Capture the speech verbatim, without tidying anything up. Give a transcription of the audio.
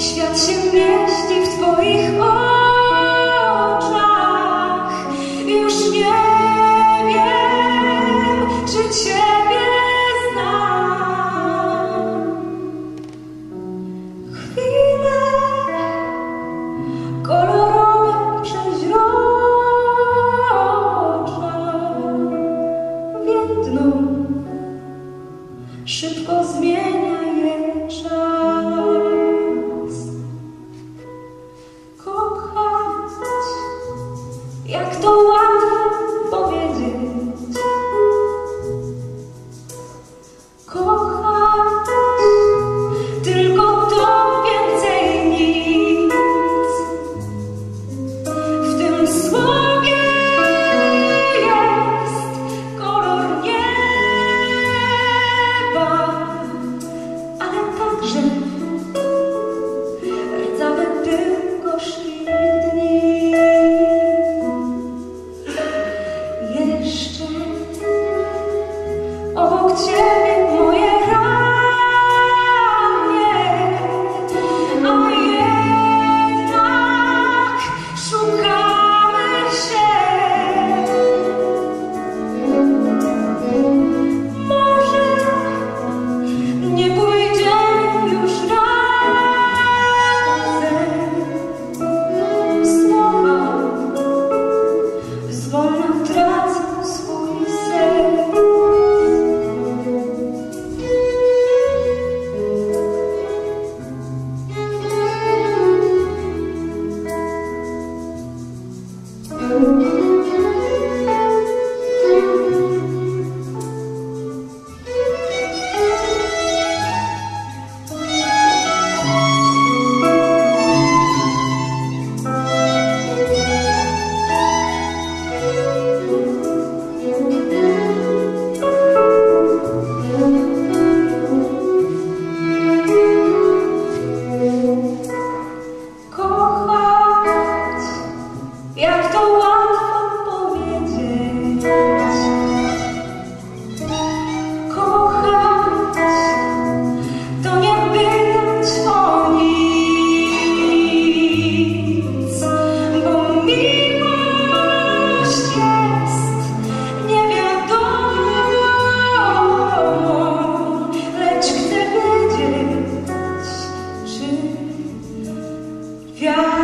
Świat się mieści w twoich oczach. Już nie wiem, czy ciebie znam. Chwile kolorowe, przeźroczne więdną, szybko zmienia je czas. Jak to łatwo powiedzieć, kocham tylko to, więcej nic. W tym słowie jest kolor nieba, ale także rdzawe tylko szlif dni. Jeszcze obok ciebie moje ramię, a jednak szukamy się. Może nie pójdziemy już razem. Słowa zwolna tracą swój sens. Jak to łatwo powiedzieć, kochać, to nie pytać o nic, bo miłość jest niewiadomą, lecz chcę wiedzieć, czy wiara.